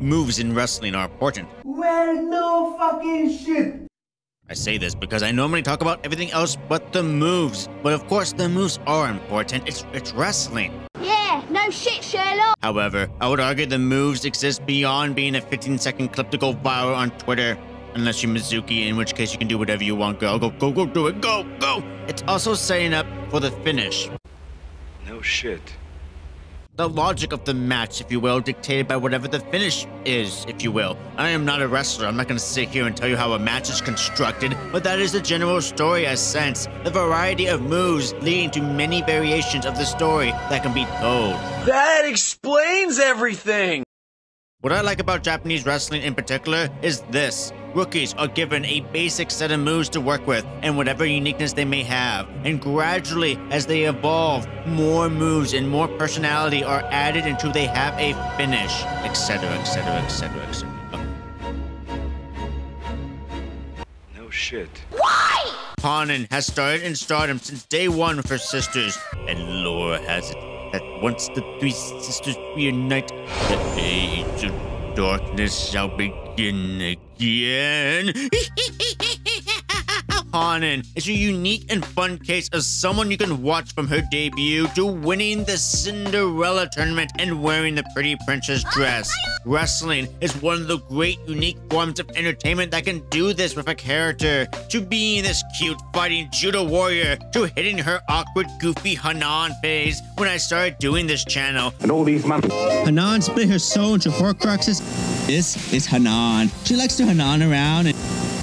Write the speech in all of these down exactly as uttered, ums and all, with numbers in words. Moves in wrestling are important. Well, no fucking shit. I say this because I normally talk about everything else but the moves. But of course, the moves are important. It's, it's wrestling. Yeah, no shit, Sherlock. However, I would argue the moves exist beyond being a fifteen second clip to go viral on Twitter. Unless you're Mizuki, in which case you can do whatever you want, girl. Go, go, go, do it. Go, go. It's also setting up for the finish. No shit. The logic of the match, if you will, dictated by whatever the finish is, if you will. I am not a wrestler. I'm not going to sit here and tell you how a match is constructed, but that is the general story I sense. The variety of moves leading to many variations of the story that can be told. That explains everything! What I like about Japanese wrestling in particular is this. Rookies are given a basic set of moves to work with and whatever uniqueness they may have. And gradually, as they evolve, more moves and more personality are added until they have a finish, et cetera, et cetera, et cetera, et cetera. No shit. Why? Hanan has started in Stardom since day one with her sisters, and Laura has it that once the three sisters reunite, the age of darkness shall begin again. Hanan is a unique and fun case of someone you can watch from her debut to winning the Cinderella tournament and wearing the pretty princess dress. Wrestling is one of the great unique forms of entertainment that can do this with a character. To being this cute fighting judo warrior, to hitting her awkward goofy Hanan phase when I started doing this channel. And all these months. Hanan split her soul into Horcruxes. This is Hanan. She likes to Hanan around and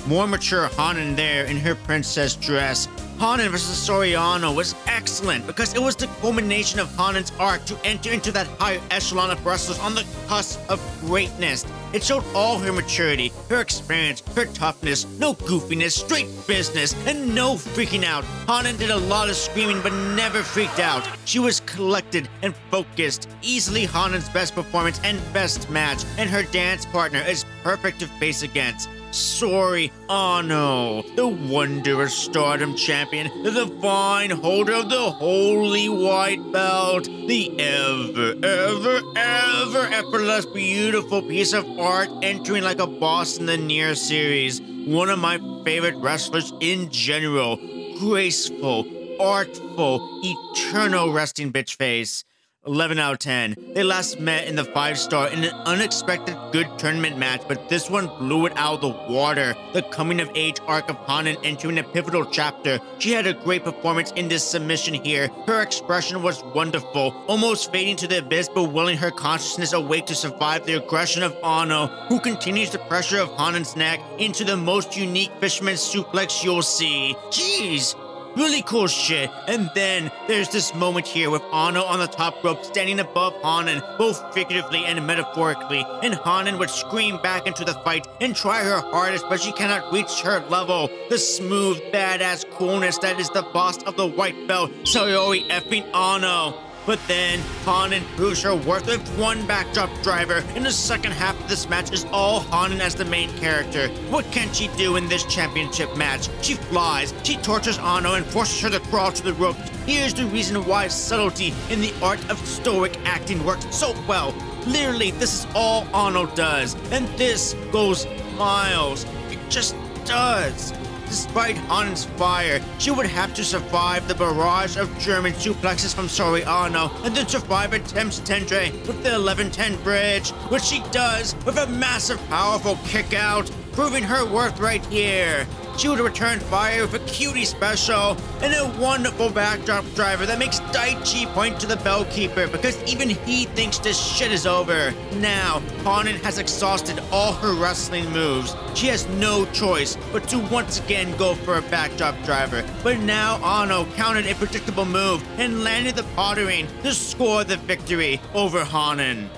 more mature Hanan there in her princess dress. Hanan versus Saori Anou was excellent because it was the culmination of Hanan's arc to enter into that higher echelon of wrestlers on the cusp of greatness. It showed all her maturity, her experience, her toughness, no goofiness, straight business, and no freaking out. Hanan did a lot of screaming but never freaked out. She was collected and focused. Easily Hanan's best performance and best match, and her dance partner is perfect to face against. Saori Anou, the wondrous Stardom champion, the divine holder of the holy white belt, the ever, ever, ever effortless, beautiful piece of art entering like a boss in the Nier series. One of my favorite wrestlers in general. Graceful, artful, eternal resting bitch face. eleven out of ten. They last met in the five star in an unexpected good tournament match, but this one blew it out of the water. The coming-of-age arc of Hanan entering a pivotal chapter. She had a great performance in this submission here. Her expression was wonderful, almost fading to the abyss, but willing her consciousness awake to survive the aggression of Anou, who continues the pressure of Hanan's neck into the most unique fisherman suplex you'll see. Jeez! Really cool shit. And then there's this moment here with Anou on the top rope standing above Hanan, both figuratively and metaphorically, and Hanan would scream back into the fight and try her hardest, but she cannot reach her level. The smooth, badass coolness that is the boss of the white belt, Saori effing Anou. But then, Hanan proves her worth with one backdrop driver, and the second half of this match is all Hanan as the main character. What can she do in this championship match? She flies, she tortures Anou and forces her to crawl to the ropes. Here's the reason why subtlety in the art of stoic acting works so well. Literally, this is all Anou does, and this goes miles. It just does. Despite Hanan's fire, she would have to survive the barrage of German suplexes from Saori Anou and then survive attempts tendre with the eleven ten bridge, which she does with a massive, powerful kick out, proving her worth right here. She would return fire with a cutie special and a wonderful backdrop driver that makes Daichi point to the bell keeper because even he thinks this shit is over. Now, Hanan has exhausted all her wrestling moves. She has no choice but to once again go for a backdrop driver. But now Anou countered a predictable move and landed the pottering to score the victory over Hanan.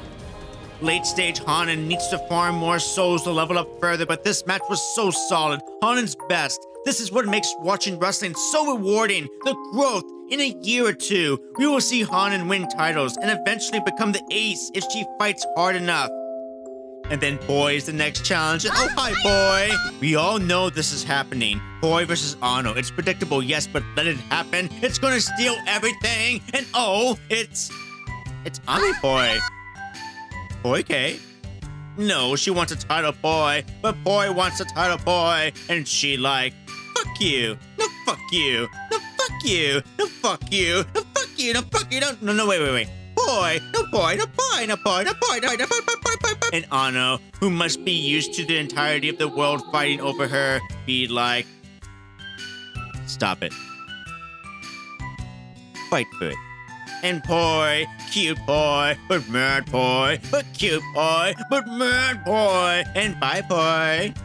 Late stage Hanan needs to farm more souls to level up further, but this match was so solid. Hanan's best. This is what makes watching wrestling so rewarding. The growth. In a year or two, we will see Hanan win titles and eventually become the ace if she fights hard enough. And then Boy is the next challenge. Oh, hi, Boy. We all know this is happening. Boy versus Anou. It's predictable, yes, but let it happen. It's gonna steal everything. And oh, it's... It's Ami Boy. Okay. No, she wants to title boy, but boy wants to title boy, and she like, fuck you, no fuck you, no fuck you, no fuck you, no fuck you, no fuck you, no, no, no, wait, wait, wait, boy, no boy, no boy, no boy, no boy, no boy, no boy, no boy, no boy, and Anou, who must be used to the entirety of the world fighting over her, be like, stop it. Fight for it. And boy, cute boy, but mad boy, but cute boy, but mad boy, and bye boy.